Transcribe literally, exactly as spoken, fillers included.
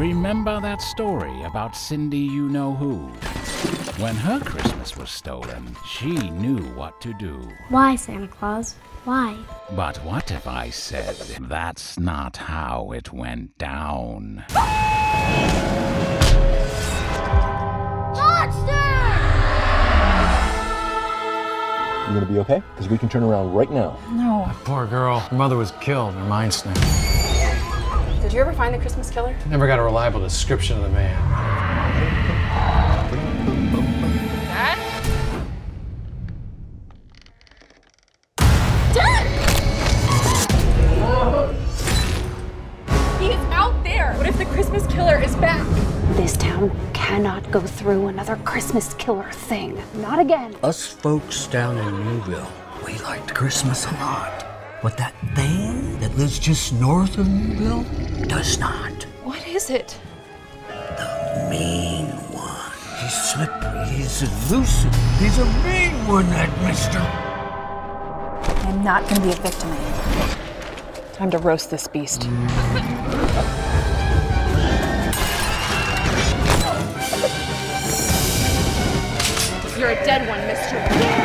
Remember that story about Cindy you-know-who? When her Christmas was stolen, she knew what to do. Why, Santa Claus? Why? But what if I said that's not how it went down? Monster! You're gonna be okay? Because we can turn around right now. No. That poor girl. Her mother was killed. Her mind snapped. Did you ever find the Christmas killer? Never got a reliable description of the man. Dad? Dad! He is out there! What if the Christmas killer is back? This town cannot go through another Christmas killer thing. Not again. Us folks down in Newville, we liked Christmas a lot. But that thing that lives just north of Newville does not. What is it? The mean one. He's slippery, he's elusive, he's a mean one, that mister. I'm not gonna be a victim anymore. Time to roast this beast. You're a dead one, mister.